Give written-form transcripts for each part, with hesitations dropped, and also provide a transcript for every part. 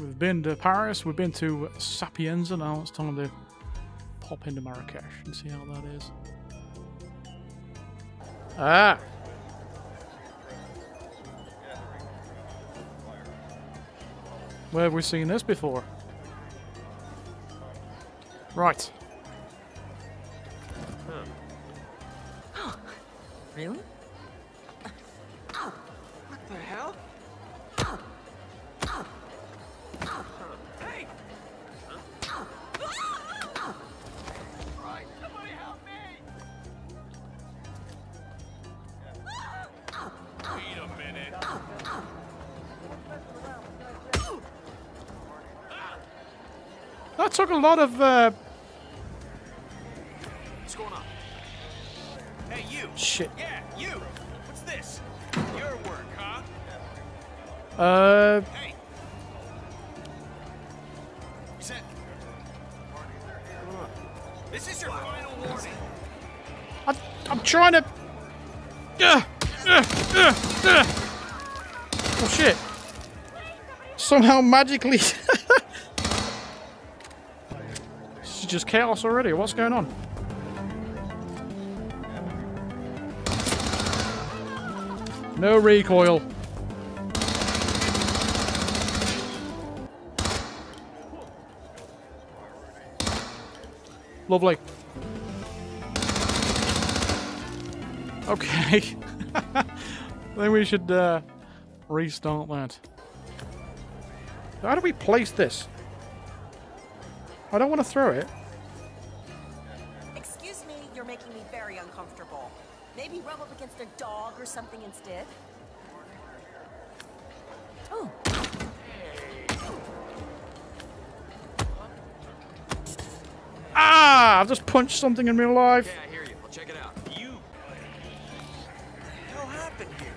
We've been to Paris, we've been to Sapienza, now it's time to pop into Marrakesh and see how that is. Ah! Where have we seen this before? Right. Huh. Really? What the hell? Hey! Huh? Right, somebody help me! Wait a minute. That took a lot of What's going on? Hey, you. Shit. Yeah, you. What's this? Your work, huh? Hey. This is your final warning. I'm trying to. Oh shit! Somehow magically. Just chaos already. What's going on? No recoil. Lovely. Okay. Then we should restart that. How do we place this? I don't want to throw it. You're making me very uncomfortable. Maybe rub up against a dog or something instead. Oh. Ah! I've just punched something in real life. Yeah, I hear you. I'll check it out. You. What the hell happened here?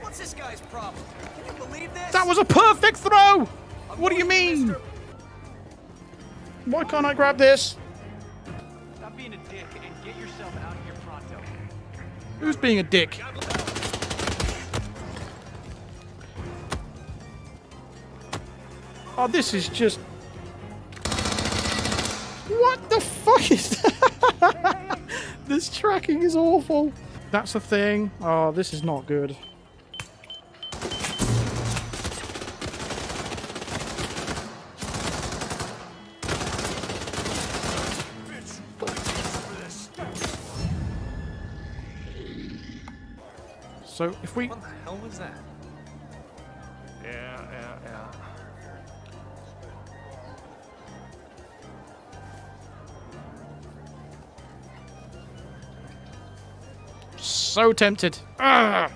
What's this guy's problem? Can you believe this? That was a perfect throw. What do you mean? Why can't I grab this? Stop being a dick and get yourself out of here pronto. Who's being a dick? Oh, this is just... What the fuck is that? This tracking is awful. That's a thing. Oh, this is not good. So if we... What the hell was that? Yeah. So tempted. Ugh.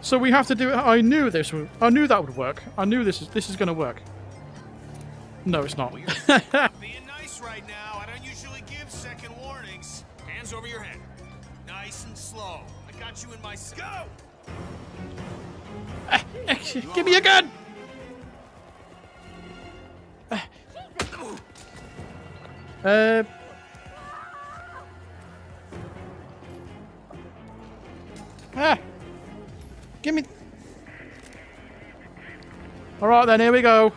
So we have to do it. I knew this would... I knew that would work. I knew this is going to work. No, it's not. Well, you're being nice right now. I don't usually give second warnings. Hands over your head. Nice and slow. I got you in my scope. Give me a gun. Give me. All right then. Here we go.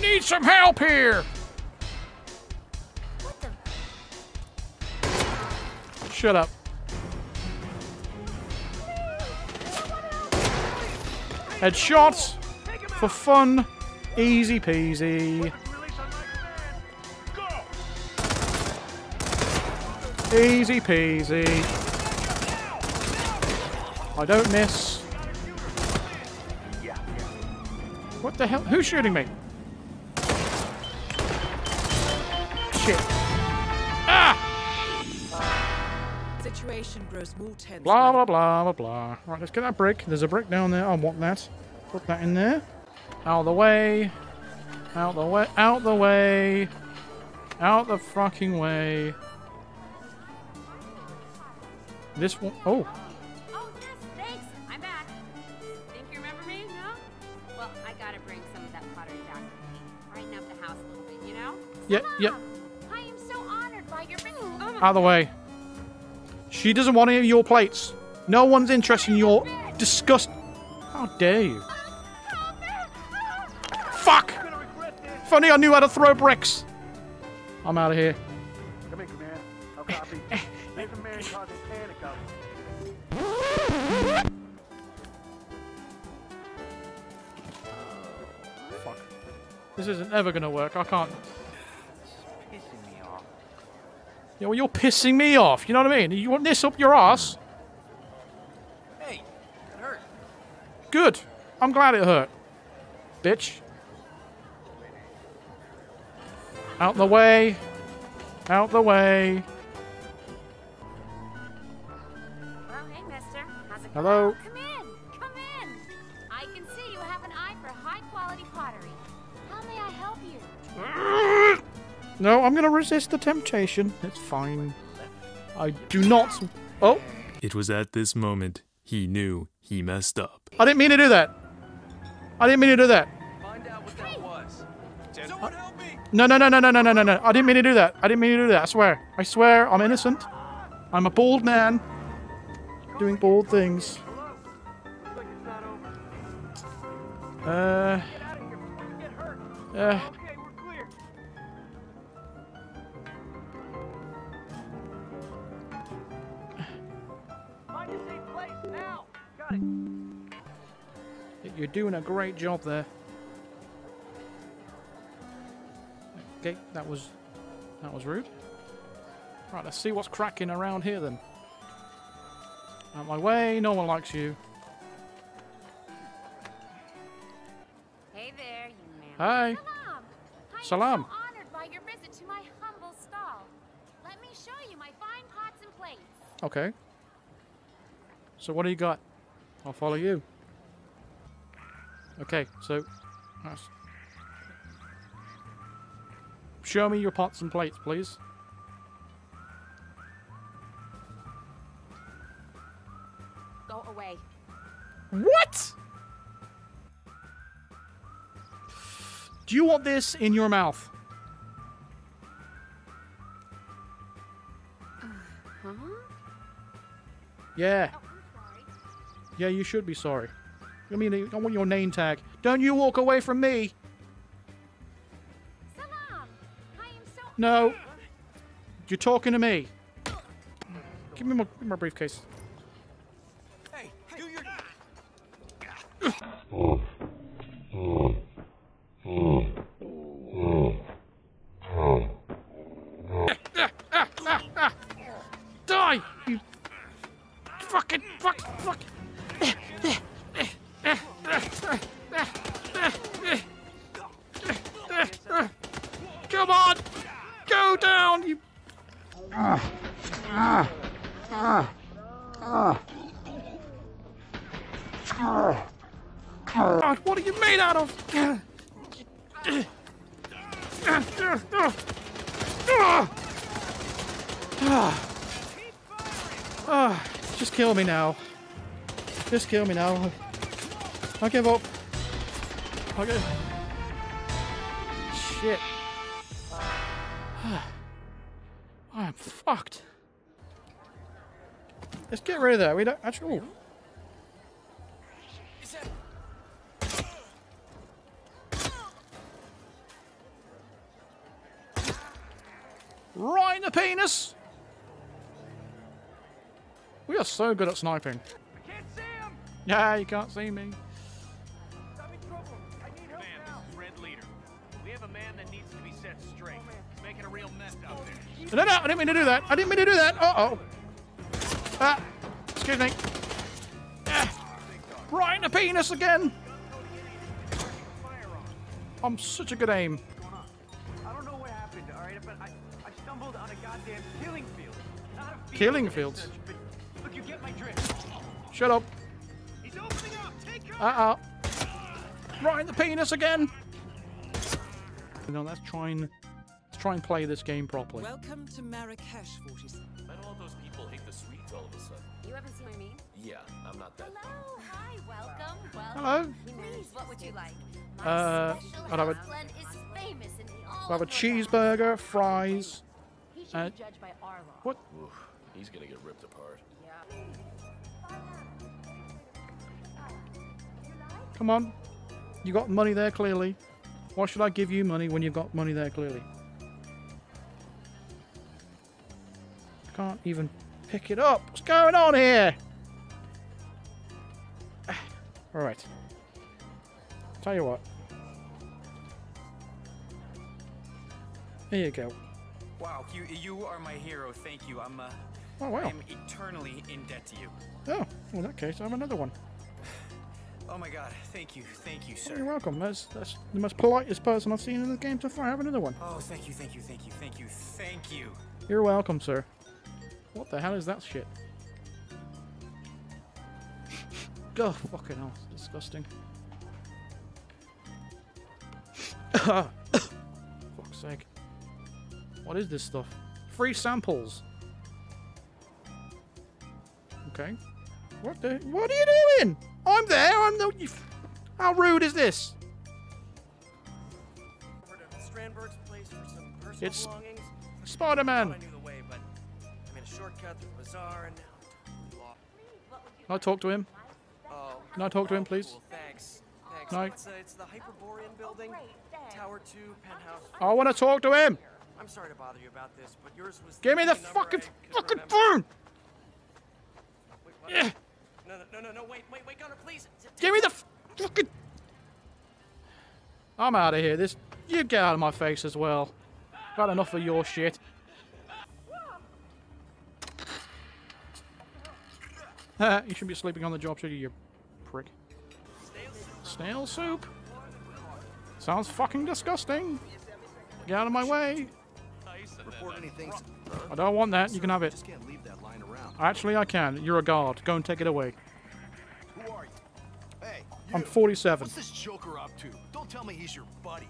Need some help here. What the? Shut up. Headshots for fun, easy peasy. Easy peasy. I don't miss. What the hell? Who's shooting me? Ah! Situation grows more tense. Blah blah blah blah blah. Right, let's get that brick. There's a brick down there. I want that. Put that in there. Out of the way. Out the way. Out the way. Out the fucking way. This one. Oh. Oh yes, thanks. I'm back. Think you remember me? No? Well, I gotta bring some of that pottery. Yep. I am so honored by your visit. Out of the way. She doesn't want any of your plates. No one's interested in your disgust. How dare you? Fuck! If only I knew how to throw bricks. I'm out of here. Come in, man. I'll copy. There's a man causing panic out there. Fuck. This isn't ever gonna work. I can't. It's pissing me off. Yeah, well, you're pissing me off. You know what I mean? You want this up your ass? Hey, it hurt. Good. I'm glad it hurt. Bitch. Out the way. Out the way. Well, hey, mister. How's it Hello. Going? Come in. I can see you have an eye for high-quality pottery. How may I help you? No, I'm going to resist the temptation. It's fine. I do not... Oh. It was at this moment he knew he messed up. I didn't mean to do that. Find out what that was. Someone help me! No. I didn't mean to do that. I swear, I'm innocent. I'm a bald man. Doing bald things. Okay, we're clear. Find a safe place now. Got it. You're doing a great job there. Okay, that was rude. Right, let's see what's cracking around here then. Out my way, no one likes you. Hey there, you man. Hi. Salam. I'm so honored by your visit to my humble stall. Let me show you my fine pots and plates. Okay. So what do you got? I'll follow you. Okay, so nice. Show me your pots and plates, please. Go away. What? Do you want this in your mouth? Huh? Yeah. Oh, I'm sorry. Yeah, you should be sorry. I mean, I want your name tag. Don't you walk away from me. Salam. I am so No. You're talking to me. Give me my briefcase. Hey, do your... Die, you fucking fuck. Come on! Go down, you... God, what are you made out of? Just kill me now. I give up. Okay. Shit. I am fucked. Let's get rid of that. We don't actually. Right in the penis. We are so good at sniping. I can't see him. Yeah, you can't see me. No, I didn't mean to do that. Uh-oh. Ah, excuse me. Ah, right in the penis again. I'm such a good aim. I don't know what happened, all right, but I stumbled on a goddamn killing field. Killing fields? Look, you get my drift. Shut up. He's opening up. Take up. Uh-oh. Right in the penis again. No, that's trying... try and play this game properly. Welcome to Marrakesh, 47. But all those people hate the Swedes all of a sudden. You haven't seen what I mean? Yeah, I'm not that. Hello, hi, welcome, welcome. Hello. Please, what would you like? My special blend is famous in all. I'll have a cheeseburger, fries. He should be judged by our law. What? Oof, he's gonna get ripped apart. Yeah. Come on, you got money there clearly. Why should I give you money when you've got money there clearly? Can't even pick it up. What's going on here? All right. Tell you what. Here you go. Wow, you are my hero. Thank you. I'm oh, wow. I'm eternally in debt to you. Oh, well, in that case, I'm another one. Oh my God! Thank you, sir. Oh, you're welcome. That's the most politest person I've seen in the game so far. I have another one. Oh, thank you. You're welcome, sir. What the hell is that shit? Oh, fucking hell! It's disgusting. Fuck's sake! What is this stuff? Free samples. Okay. What are you doing? I'm there. I'm the. How rude is this? Strandberg's place for some personal it's belongings. Spider-Man. Can I talk to him? Can I talk to him, please? Thanks. No. It's the Hyperborean building, Tower 2, penthouse. I want to talk to him. I'm sorry to bother you about this, but yours was. Give me the fucking phone. Yeah. No, wait, Gunner, please. Give me the fucking... I'm out of here. This... You get out of my face as well. Bad enough of your shit. You shouldn't be sleeping on the job, should you, you prick? Snail soup? Sounds fucking disgusting. Get out of my way. I don't want that. You can have it. Actually, I can. You're a guard. Go and take it away. Who are you? Hey, you. I'm 47. What's this joker up to? Don't tell me he's your buddy.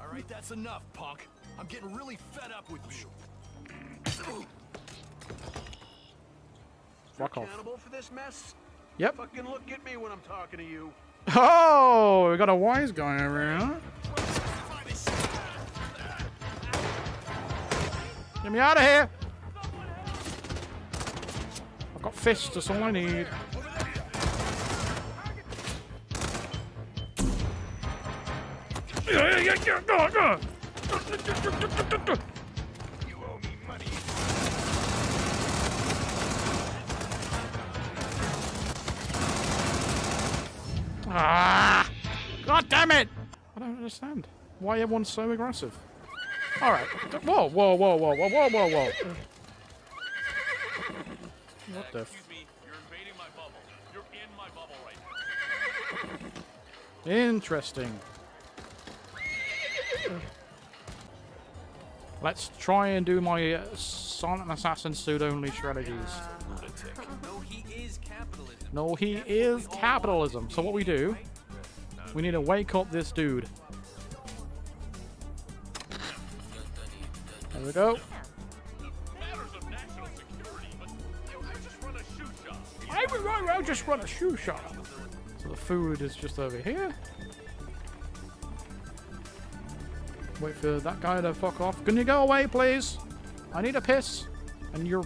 All right, that's enough, punk. I'm getting really fed up with you. Fuck off. Accountable for this mess? Yep. Fucking look at me when I'm talking to you. Oh, we got a wise guy over here. Huh? Get me out of here! I've got fists, that's all I need. You owe me money. Ah! God damn it! I don't understand why everyone's so aggressive. All right. Whoa. What the? Excuse me. You're invading my bubble. You're in my bubble right now. Interesting. Let's try and do my Silent Assassin suit-only strategies. No, he is capitalism. So what we do? We need to wake up this dude. There we go. I just run a shoe shop. So the food is just over here. Wait for that guy to fuck off. Can you go away, please? I need a piss. And you're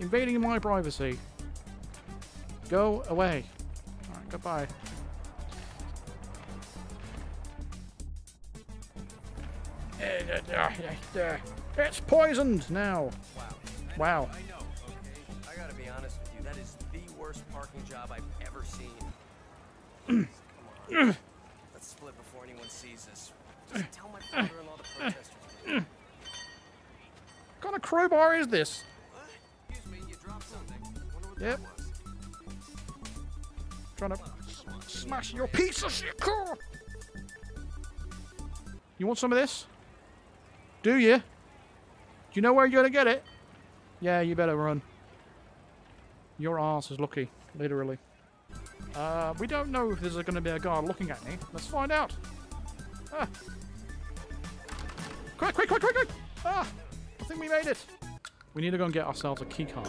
invading my privacy. Go away. Alright, goodbye. It's poisoned now. Wow. I know, okay? I gotta be honest with you, that is the worst parking job I've ever seen. Come on. Let's split before anyone sees us. Just tell my father-in-law the protesters. What kind of crowbar is this? Excuse me, you dropped something. Wonder what that was. Trying to smash your piece of shit car. You want some of this? Do you? Do you know where you're gonna get it? Yeah, you better run. Your arse is lucky, literally. We don't know if there's gonna be a guard looking at me. Let's find out. Ah. Quick, quick, quick, quick, quick! Ah! I think we made it! We need to go and get ourselves a key card.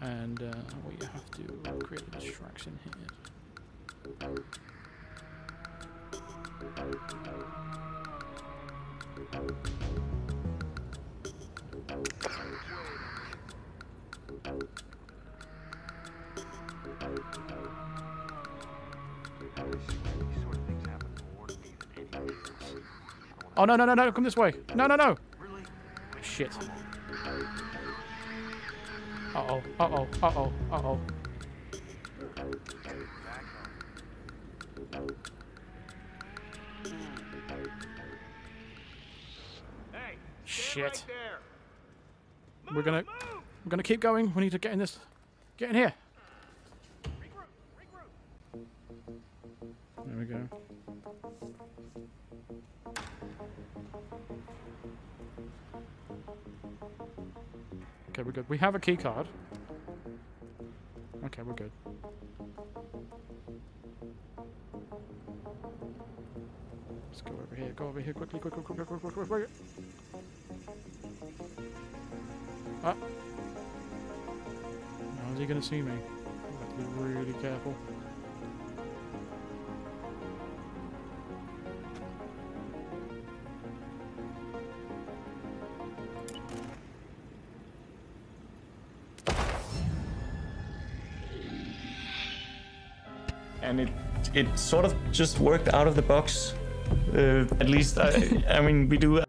And we have to create a distraction here. Oh, no, no, no, no, come this way. No, no, no. Shit. Uh-oh, uh-oh, uh-oh, uh-oh. Hey, shit. Right move, we're gonna keep going. We need to get in this. Get in here. Regroup. There we go. Okay, we're good. We have a key card. Okay, we're good. Let's go over here. Go over here quickly, quick, quick, quick, quick, quick, quick, quick. Ah. How's he gonna see me? I have to be really careful. And it sort of just worked out of the box. At least I mean we do